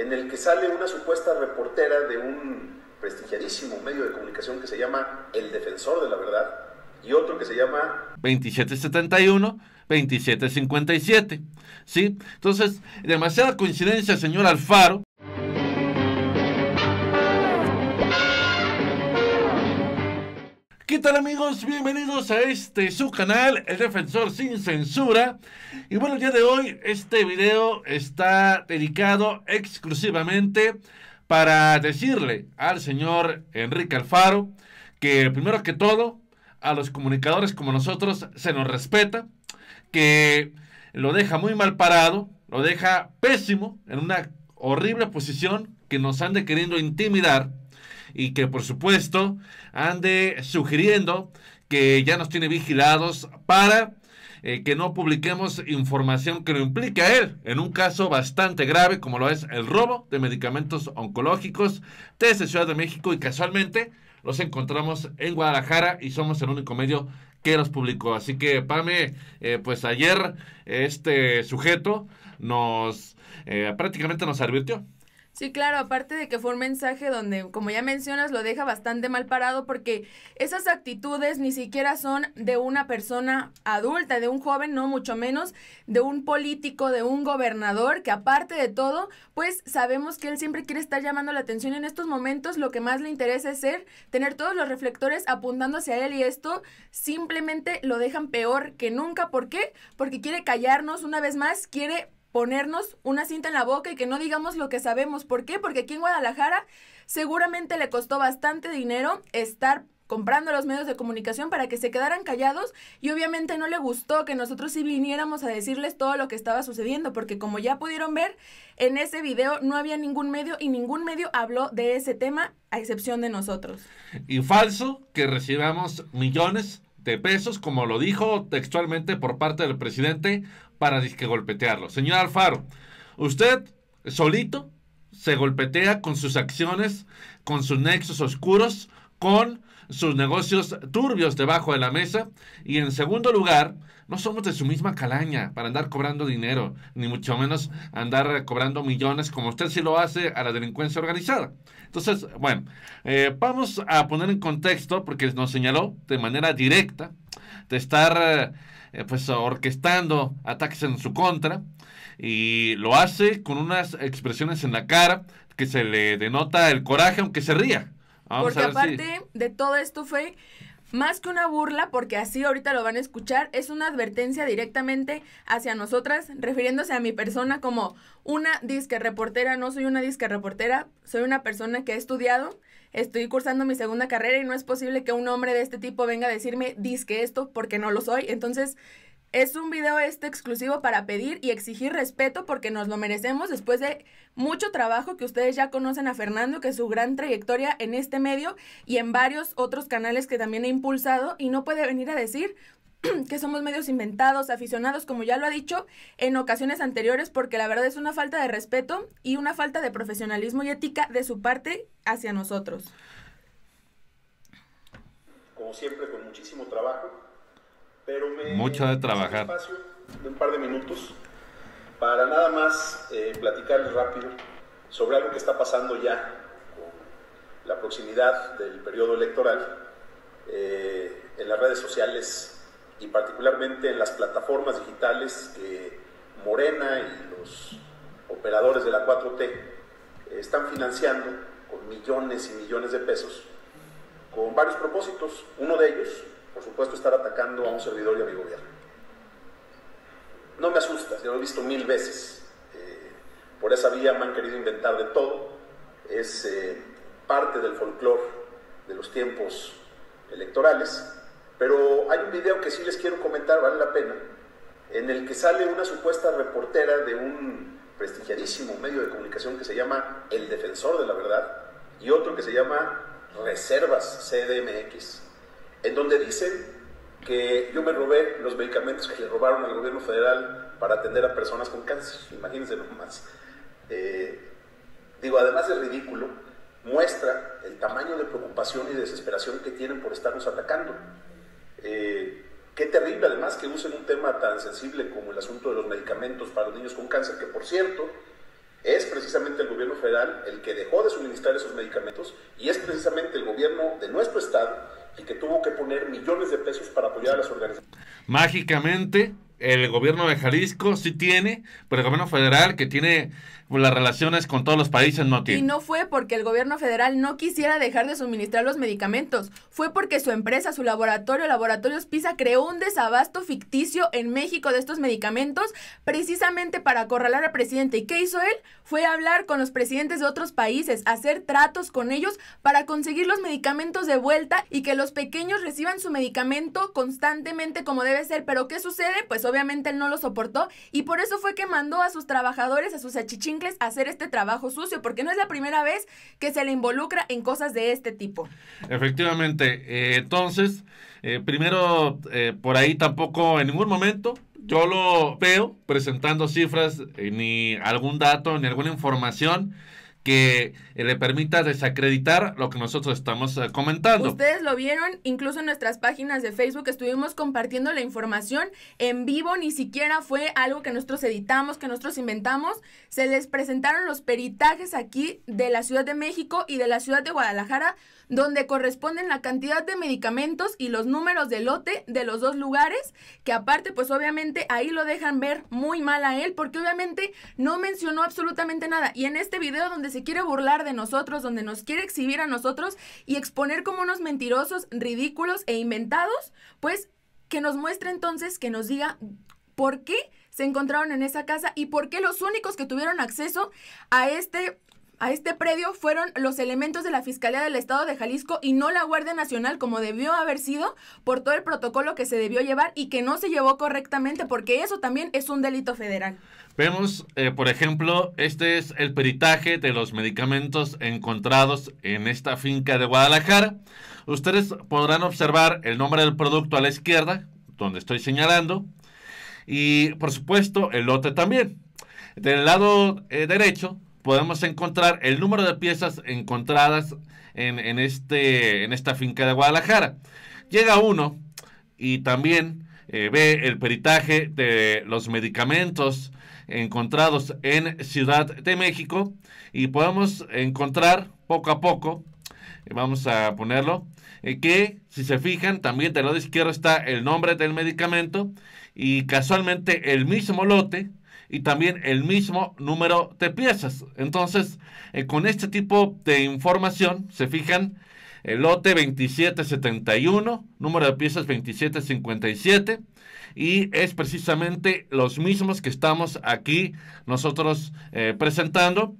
en el que sale una supuesta reportera de un prestigiadísimo medio de comunicación que se llama El Defensor de la Verdad y otro que se llama 2771, 2757, ¿sí? Entonces, demasiada coincidencia, señor Alfaro. ¿Qué tal, amigos? Bienvenidos a este su canal, El Defensor Sin Censura. Y bueno, el día de hoy este video está dedicado exclusivamente para decirle al señor Enrique Alfaro que, primero que todo, a los comunicadores como nosotros se nos respeta, que lo deja muy mal parado, lo deja pésimo, en una horrible posición, que nos ande queriendo intimidar y que por supuesto ande sugiriendo que ya nos tiene vigilados para que no publiquemos información que lo implique a él en un caso bastante grave como lo es el robo de medicamentos oncológicos desde Ciudad de México, y casualmente los encontramos en Guadalajara y somos el único medio que los publicó. Así que, Pame, pues ayer este sujeto nos prácticamente nos advirtió. Sí, claro, aparte de que fue un mensaje donde, como ya mencionas, lo deja bastante mal parado, porque esas actitudes ni siquiera son de una persona adulta, de un joven, no mucho menos de un político, de un gobernador, que aparte de todo, pues sabemos que él siempre quiere estar llamando la atención. En estos momentos lo que más le interesa es tener todos los reflectores apuntando hacia él, y esto simplemente lo dejan peor que nunca. ¿Por qué? Porque quiere callarnos una vez más, quiere ponernos una cinta en la boca y que no digamos lo que sabemos. ¿Por qué? Porque aquí en Guadalajara seguramente le costó bastante dinero estar comprando los medios de comunicación para que se quedaran callados, y obviamente no le gustó que nosotros sí viniéramos a decirles todo lo que estaba sucediendo, porque como ya pudieron ver en ese video, no había ningún medio y ningún medio habló de ese tema a excepción de nosotros. Y falso que recibamos millones de pesos, como lo dijo textualmente por parte del presidente, para disque golpetearlo. Señor Alfaro, usted solito se golpetea con sus acciones, con sus nexos oscuros, con sus negocios turbios debajo de la mesa. Y en segundo lugar, no somos de su misma calaña para andar cobrando dinero, ni mucho menos andar cobrando millones como usted sí lo hace a la delincuencia organizada. Entonces, bueno, vamos a poner en contexto, porque nos señaló de manera directa de estar pues orquestando ataques en su contra, y lo hace con unas expresiones en la cara que se le denota el coraje aunque se ría. Porque aparte de todo esto fue más que una burla, porque así ahorita lo van a escuchar, es una advertencia directamente hacia nosotras, refiriéndose a mi persona como una disque reportera. No soy una disque reportera, soy una persona que ha estudiado, estoy cursando mi segunda carrera, y no es posible que un hombre de este tipo venga a decirme disque esto, porque no lo soy. Entonces, es un video exclusivo para pedir y exigir respeto, porque nos lo merecemos después de mucho trabajo que ustedes ya conocen a Fernando, que es su gran trayectoria en este medio y en varios otros canales que también he impulsado, y no puede venir a decir que somos medios inventados, aficionados, como ya lo ha dicho en ocasiones anteriores, porque la verdad es una falta de respeto y una falta de profesionalismo y ética de su parte hacia nosotros. Como siempre, con muchísimo trabajo. Pero me mucho de trabajar. Un espacio de un par de minutos para nada más platicarles rápido sobre algo que está pasando ya con la proximidad del periodo electoral en las redes sociales, y particularmente en las plataformas digitales que Morena y los operadores de la 4T están financiando con millones y millones de pesos con varios propósitos. Uno de ellos, por supuesto, estar atacando a un servidor y a mi gobierno. No me asusta, ya lo he visto mil veces. Por esa vía me han querido inventar de todo. Es parte del folclore de los tiempos electorales. Pero hay un video que sí les quiero comentar, vale la pena, en el que sale una supuesta reportera de un prestigiadísimo medio de comunicación que se llama El Defensor de la Verdad y otro que se llama Reservas CDMX, en donde dicen que yo me robé los medicamentos que le robaron al gobierno federal para atender a personas con cáncer. Imagínense nomás. Digo, además de ridículo, muestra el tamaño de preocupación y desesperación que tienen por estarnos atacando. Qué terrible, además, que usen un tema tan sensible como el asunto de los medicamentos para los niños con cáncer, que por cierto es precisamente el gobierno federal el que dejó de suministrar esos medicamentos y es precisamente el gobierno de nuestro estado el que tuvo que poner millones de pesos para apoyar a las organizaciones. Mágicamente, el gobierno de Jalisco sí tiene, pero el gobierno federal, que tiene las relaciones con todos los países, no tiene. Y no fue porque el gobierno federal no quisiera dejar de suministrar los medicamentos, fue porque su empresa, su laboratorio, Laboratorios PISA, creó un desabasto ficticio en México de estos medicamentos precisamente para acorralar al presidente. ¿Y qué hizo él? Fue hablar con los presidentes de otros países, hacer tratos con ellos para conseguir los medicamentos de vuelta y que los pequeños reciban su medicamento constantemente como debe ser. ¿Pero qué sucede? Pues obviamente él no lo soportó y por eso fue que mandó a sus trabajadores, a sus achichincles, a hacer este trabajo sucio, porque no es la primera vez que se le involucra en cosas de este tipo. Efectivamente, entonces, primero, por ahí tampoco en ningún momento yo lo veo presentando cifras, ni algún dato, ni alguna información que le permita desacreditar lo que nosotros estamos comentando. Ustedes lo vieron, incluso en nuestras páginas de Facebook estuvimos compartiendo la información en vivo, ni siquiera fue algo que nosotros editamos, que nosotros inventamos. Se les presentaron los peritajes aquí de la Ciudad de México y de la Ciudad de Guadalajara, donde corresponden la cantidad de medicamentos y los números de lote de los dos lugares, que aparte pues obviamente ahí lo dejan ver muy mal a él, porque obviamente no mencionó absolutamente nada. Y en este video donde se quiere burlar de nosotros, donde nos quiere exhibir a nosotros y exponer como unos mentirosos, ridículos e inventados, pues que nos muestre entonces, que nos diga por qué se encontraron en esa casa y por qué los únicos que tuvieron acceso a este predio fueron los elementos de la Fiscalía del Estado de Jalisco y no la Guardia Nacional, como debió haber sido, por todo el protocolo que se debió llevar y que no se llevó correctamente, porque eso también es un delito federal. Vemos, por ejemplo, este es el peritaje de los medicamentos encontrados en esta finca de Guadalajara. Ustedes podrán observar el nombre del producto a la izquierda, donde estoy señalando, y por supuesto el lote también. Del lado derecho podemos encontrar el número de piezas encontradas en esta finca de Guadalajara. Llega uno y también ve el peritaje de los medicamentos encontrados en Ciudad de México y podemos encontrar poco a poco, vamos a ponerlo, que si se fijan también del lado izquierdo está el nombre del medicamento y casualmente el mismo lote y también el mismo número de piezas. Entonces, con este tipo de información, se fijan, el lote 2771, número de piezas 2757, y es precisamente los mismos que estamos aquí nosotros presentando,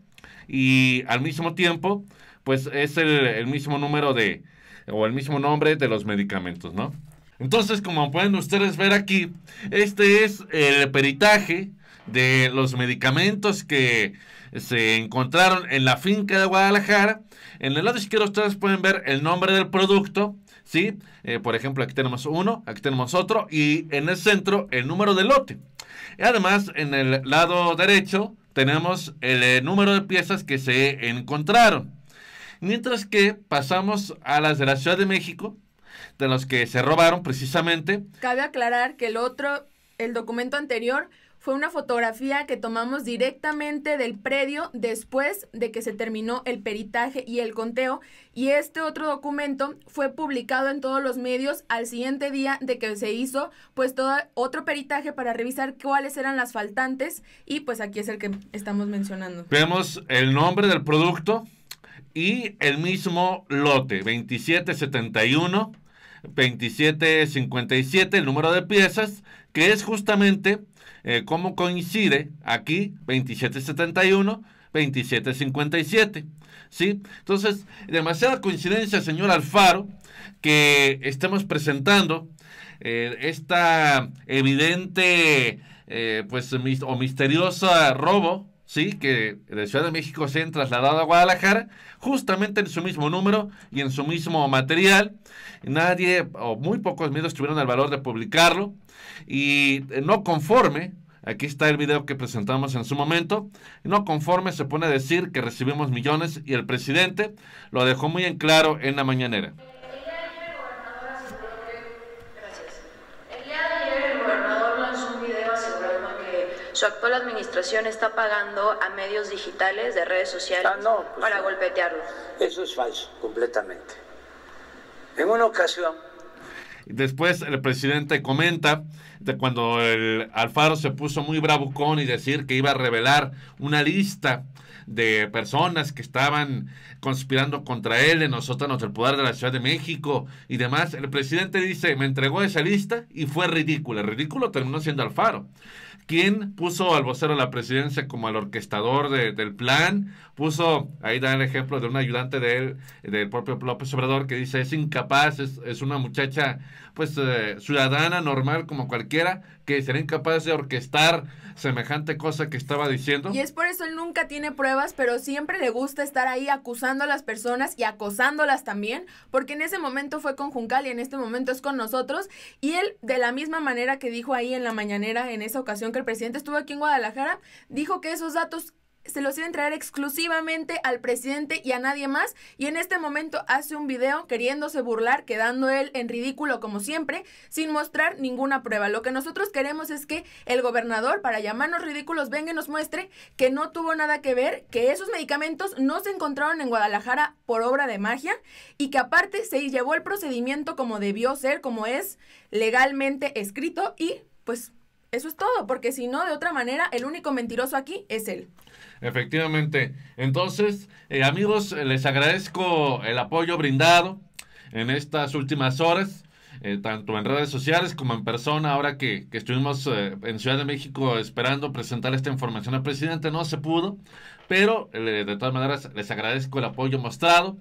y al mismo tiempo, pues es el mismo número de, o el mismo nombre de los medicamentos, ¿no? Entonces, como pueden ustedes ver aquí, este es el peritaje de los medicamentos que se encontraron en la finca de Guadalajara. En el lado izquierdo ustedes pueden ver el nombre del producto, ¿sí? Por ejemplo, aquí tenemos uno, aquí tenemos otro, y en el centro el número del lote. Y además, en el lado derecho tenemos el número de piezas que se encontraron. Mientras que pasamos a las de la Ciudad de México, de los que se robaron precisamente. Cabe aclarar que el documento anterior fue una fotografía que tomamos directamente del predio después de que se terminó el peritaje y el conteo, y este otro documento fue publicado en todos los medios al siguiente día de que se hizo pues todo otro peritaje para revisar cuáles eran las faltantes, y pues aquí es el que estamos mencionando. Vemos el nombre del producto y el mismo lote, 2771, 2757, el número de piezas, que es justamente cómo coincide aquí 2771, 2757, ¿sí? Entonces, demasiada coincidencia, señor Alfaro, que estemos presentando esta evidente o misteriosa robo, ¿sí? Que de Ciudad de México se han trasladado a Guadalajara, justamente en su mismo número y en su mismo material. Nadie o muy pocos medios tuvieron el valor de publicarlo. Y no conforme, aquí está el video que presentamos en su momento, no conforme se pone a decir que recibimos millones, y el presidente lo dejó muy en claro en la mañanera. El día de ayer el gobernador lanzó un video asegurando que Su actual administración está pagando a medios digitales de redes sociales para golpetearlos. Eso es falso, completamente. En una ocasión... Después el presidente comenta de cuando el Alfaro se puso muy bravucón y decir que iba a revelar una lista de personas que estaban conspirando contra él en los sótanos del poder de la Ciudad de México y demás. El presidente dice, me entregó esa lista y fue ridículo. El ridículo terminó siendo Alfaro, quien puso al vocero de la presidencia como al orquestador del plan, puso, ahí da el ejemplo de un ayudante de él, del propio López Obrador, que dice, es incapaz, es una muchacha pues ciudadana, normal, como cualquiera, que sería incapaz de orquestar semejante cosa que estaba diciendo. Y es por eso él nunca tiene pruebas, pero siempre le gusta estar ahí acusando a las personas y acosándolas también, porque en ese momento fue con Juncal y en este momento es con nosotros, y él, de la misma manera que dijo ahí en la mañanera, en esa ocasión que el presidente estuvo aquí en Guadalajara, dijo que esos datos se los iban a traer exclusivamente al presidente y a nadie más, y en este momento hace un video queriéndose burlar, quedando él en ridículo como siempre, sin mostrar ninguna prueba. Lo que nosotros queremos es que el gobernador, para llamarnos ridículos, venga y nos muestre que no tuvo nada que ver, que esos medicamentos no se encontraron en Guadalajara por obra de magia, y que aparte se llevó el procedimiento como debió ser, como es legalmente escrito, y pues... Eso es todo, porque si no, de otra manera, el único mentiroso aquí es él. Efectivamente. Entonces, amigos, les agradezco el apoyo brindado en estas últimas horas, tanto en redes sociales como en persona, ahora que estuvimos en Ciudad de México esperando presentar esta información al presidente. No se pudo, pero de todas maneras les agradezco el apoyo mostrado.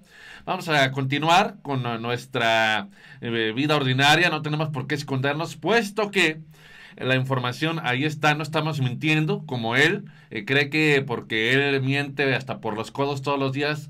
Vamos a continuar con nuestra vida ordinaria, no tenemos por qué escondernos, puesto que la información ahí está, no estamos mintiendo como él, cree que porque él miente hasta por los codos todos los días,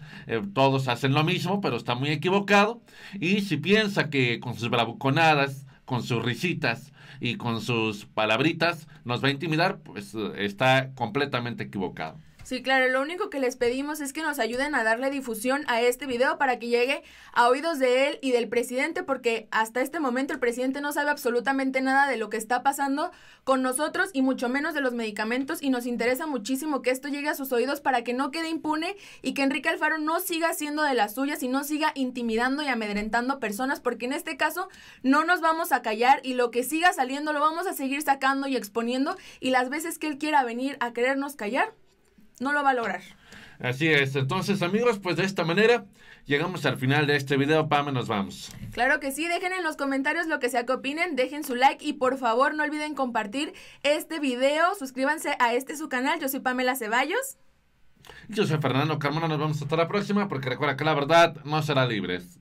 todos hacen lo mismo, pero está muy equivocado, y si piensa que con sus bravuconadas, con sus risitas y con sus palabritas nos va a intimidar, pues está completamente equivocado. Sí, claro, lo único que les pedimos es que nos ayuden a darle difusión a este video para que llegue a oídos de él y del presidente, porque hasta este momento el presidente no sabe absolutamente nada de lo que está pasando con nosotros y mucho menos de los medicamentos, y nos interesa muchísimo que esto llegue a sus oídos para que no quede impune y que Enrique Alfaro no siga haciendo de las suyas y no siga intimidando y amedrentando personas, porque en este caso no nos vamos a callar y lo que siga saliendo lo vamos a seguir sacando y exponiendo, y las veces que él quiera venir a querernos callar, no lo va a lograr. Así es. Entonces, amigos, pues de esta manera llegamos al final de este video. Pame, nos vamos. Claro que sí. Dejen en los comentarios lo que sea que opinen. Dejen su like y por favor no olviden compartir este video. Suscríbanse a su canal. Yo soy Pamela Ceballos. Yo soy Fernando Carmona. Nos vemos hasta la próxima, porque recuerda que la verdad no será libre.